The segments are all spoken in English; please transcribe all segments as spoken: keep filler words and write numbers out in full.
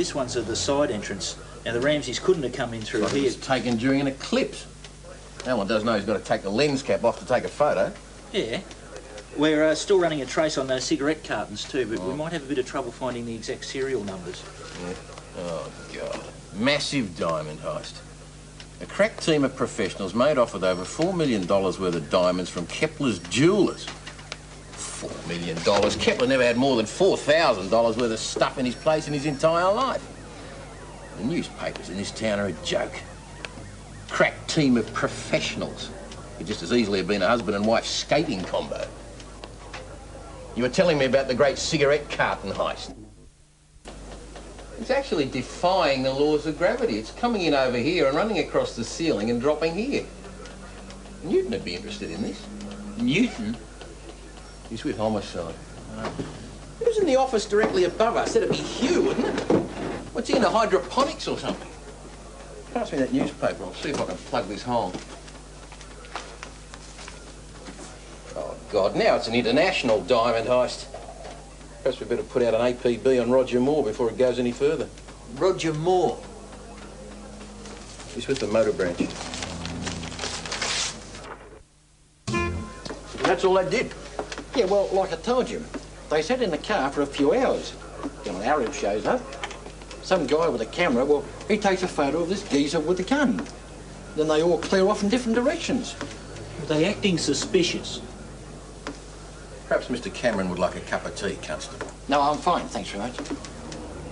This one's at the side entrance. Now the Ramsays couldn't have come in through here. It was taken during an eclipse. No one does know he's got to take the lens cap off to take a photo. Yeah. We're uh, still running a trace on those cigarette cartons too, but oh. we might have a bit of trouble finding the exact serial numbers. Yeah. Oh, God. Massive diamond heist. A crack team of professionals made off with over four million dollars worth of diamonds from Kepler's jewellers. four million dollars. Kepler never had more than four thousand dollars worth of stuff in his place in his entire life. The newspapers in this town are a joke. Crack team of professionals. Could just as easily have been a husband and wife skating combo. You were telling me about the great cigarette carton heist. It's actually defying the laws of gravity. It's coming in over here and running across the ceiling and dropping here. Newton would be interested in this. Newton? He's with homicide. Oh. It was in the office directly above us. That'd be Hugh, wouldn't it? What's he in, the hydroponics or something? Pass me that newspaper. I'll see if I can plug this hole. Oh, God, now it's an international diamond heist. Perhaps we better put out an A P B on Roger Moore before it goes any further. Roger Moore? He's with the motor branch. That's all they did? Yeah, well, like I told you, they sat in the car for a few hours. Then an Arab shows up. Some guy with a camera, well, he takes a photo of this geezer with a gun. Then they all clear off in different directions. Are they acting suspicious? Perhaps Mister Cameron would like a cup of tea, Constable. No, I'm fine, thanks very much.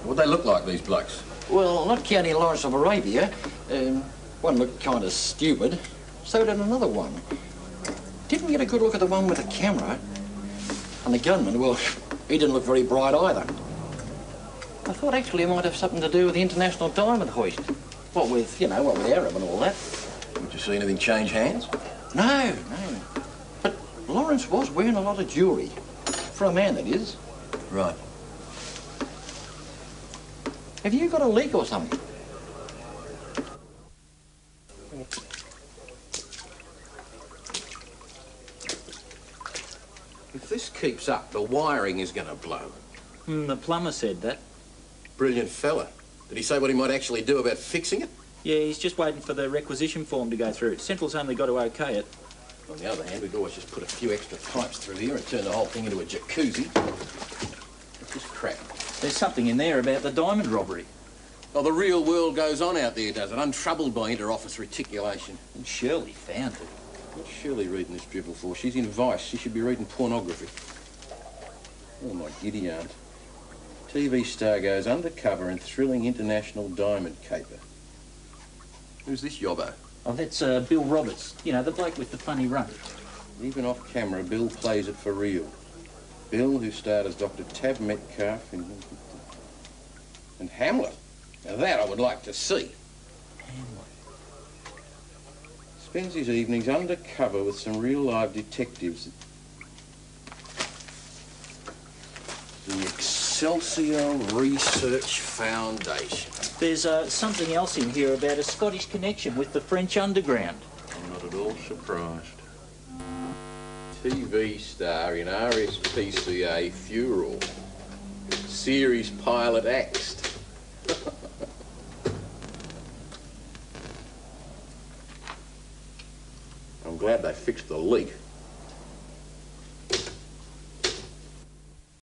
What'd they look like, these blokes? Well, not counting Lawrence of Arabia, um, one looked kind of stupid, so did another one. Didn't get a good look at the one with the camera. And the gunman, well, he didn't look very bright either. I thought actually it might have something to do with the international diamond hoist. What with, you know, what with Arab and all that. Did you see anything change hands? No, no. But Lawrence was wearing a lot of jewellery. For a man, that is. Right. Have you got a leak or something? If this keeps up, the wiring is going to blow. Mm, the plumber said that. Brilliant fella. Did he say what he might actually do about fixing it? Yeah, he's just waiting for the requisition form to go through. Central's only got to OK it. On the other hand, we've always just put a few extra pipes through here and turned the whole thing into a jacuzzi. It's just crap. There's something in there about the diamond robbery. Well, the real world goes on out there, does it? Untroubled by inter-office reticulation. And Shirley found it. What's Shirley reading this drivel for? She's in Vice. She should be reading pornography. Oh, my giddy aunt. T V star goes undercover in thrilling international diamond caper. Who's this yobbo? Oh, that's uh, Bill Roberts. You know, the bloke with the funny run. Even off camera, Bill plays it for real. Bill, who starred as Doctor Tab Metcalf in... and Hamlet. Now that I would like to see. Hamlet. Spends his evenings undercover with some real-life detectives. The Excelsior Research Foundation. There's uh, something else in here about a Scottish connection with the French underground. I'm not at all surprised. T V star in R S P C A funeral. Series pilot axed. I'm glad they fixed the leak.